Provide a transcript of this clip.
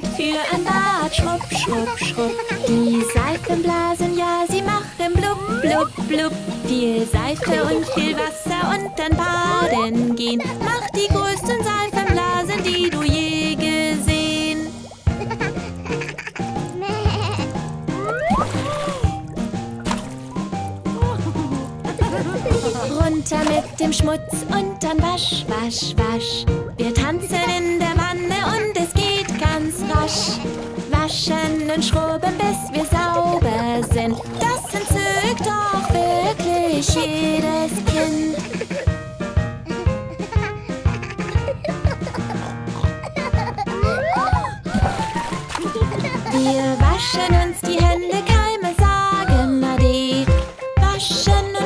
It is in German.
Zeit für ein Bad. Schrupp, schrupp, schrupp. Die Seifenblasen, ja, sie machen blub, blub, blub. Viel Seife und viel Wasser und dann baden gehen. Mach die größten Seifenblasen, die du je gesehen. Runter mit dem Schmutz und dann wasch, wasch, wasch. Wir tanzen in der Wanne und es geht ganz rasch. Waschen und schrubben, bis wir sauber sind. Das entzückt doch wirklich jedes Kind. Wir waschen uns die Hände, Keime sagen Ade. Waschen